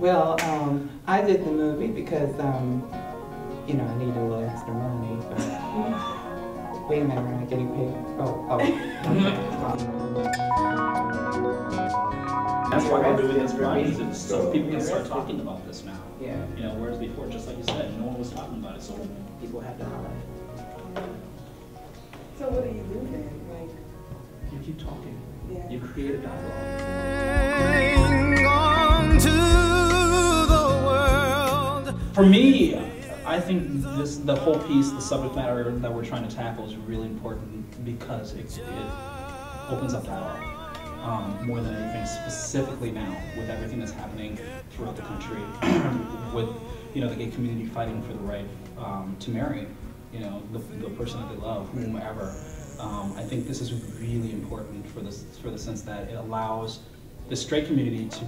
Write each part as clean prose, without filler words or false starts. Well, I did the movie because, you know, I needed a little extra money, but wait a minute, we're not getting paid. Oh. That's why we're doing this brownies, so people can start talking about this now. Yeah. You know, whereas before, just like you said, no one was talking about it, so people had to highlight. So what do you do then? Like, you keep talking. Yeah. You create a dialogue. For me, I think the whole piece, the subject matter that we're trying to tackle is really important because it opens up dialogue more than anything, specifically now with everything that's happening throughout the country with, you know, the gay community fighting for the right to marry, you know, the person that they love, whomever. I think this is really important for the sense that it allows the straight community to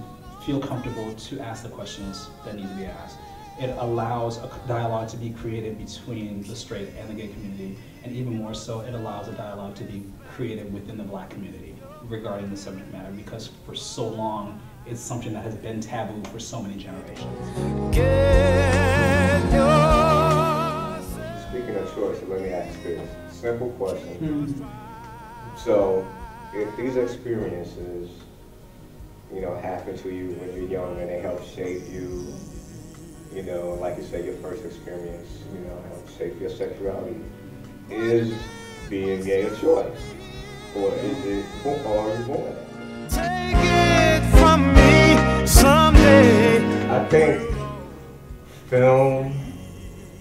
feel comfortable to ask the questions that need to be asked. It allows a dialogue to be created between the straight and the gay community, and even more so, it allows a dialogue to be created within the Black community regarding the subject matter, because for so long, it's something that has been taboo for so many generations. Speaking of choices, let me ask this simple question. So, if these experiences, you know, happen to you when you're young and they help shape you, you know, like you said, your first experience, you know, helps shape your sexuality, is being gay a choice? Or is it, or are you born? Take it from me someday. I think film,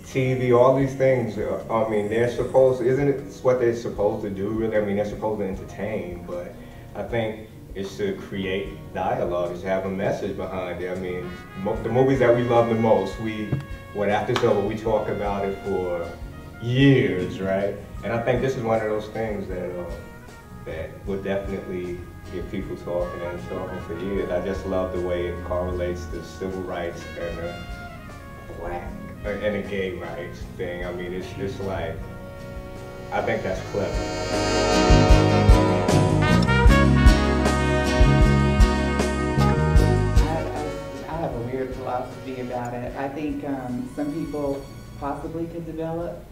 TV, all these things, I mean, they're supposed to, isn't it what they're supposed to do, really? I mean, they're supposed to entertain, but I think it's to create dialogue, it's to have a message behind it. I mean, the movies that we love the most, after it's over, we talk about it for years, right? And I think this is one of those things that, that will definitely get people talking and talking for years. I just love the way it correlates to civil rights and the Black and the gay rights thing. I mean, it's just like, I think that's clever. I have a weird philosophy about it. I think some people possibly could develop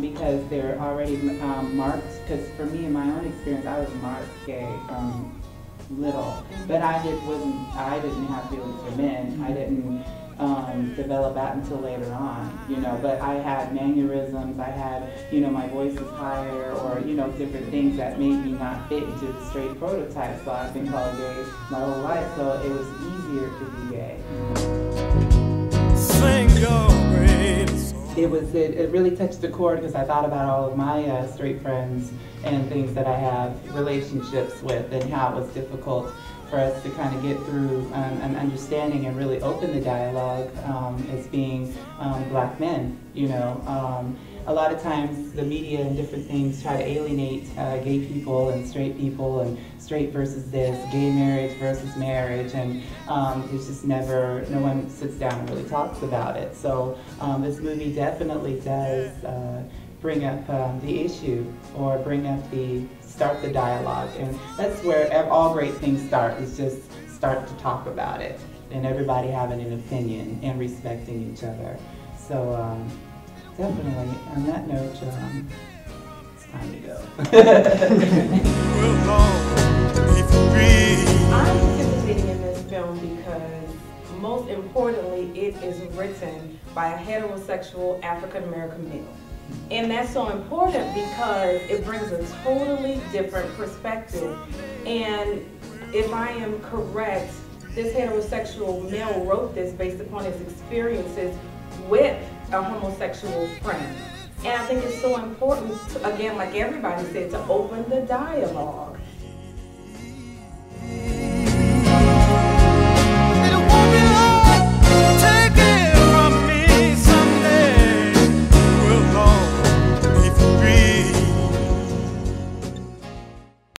because they're already marked, because for me, in my own experience, I was marked gay from little, but I didn't have feelings for men. I didn't develop that until later on, you know, but I had mannerisms, I had, you know, my voice was higher, or, you know, different things that made me not fit into the straight prototype, so I've been called gay my whole life, so it was easier to be gay. It really touched the chord because I thought about all of my straight friends and things that I have relationships with and how it was difficult for us to kind of get through an understanding and really open the dialogue as being Black men, you know. A lot of times the media and different things try to alienate gay people and straight versus this, gay marriage versus marriage, and it's just never, no one sits down and really talks about it. So this movie definitely does bring up the issue, or bring up start the dialogue, and that's where all great things start, is just start to talk about it, and everybody having an opinion and respecting each other. So definitely, on that note, it's time to go. I'm participating in this film because, most importantly, it is written by a heterosexual African-American male. And that's so important because it brings a totally different perspective. And if I am correct, this heterosexual male wrote this based upon his experiences with a homosexual friend. And I think it's so important, to, again, like everybody said, to open the dialogue.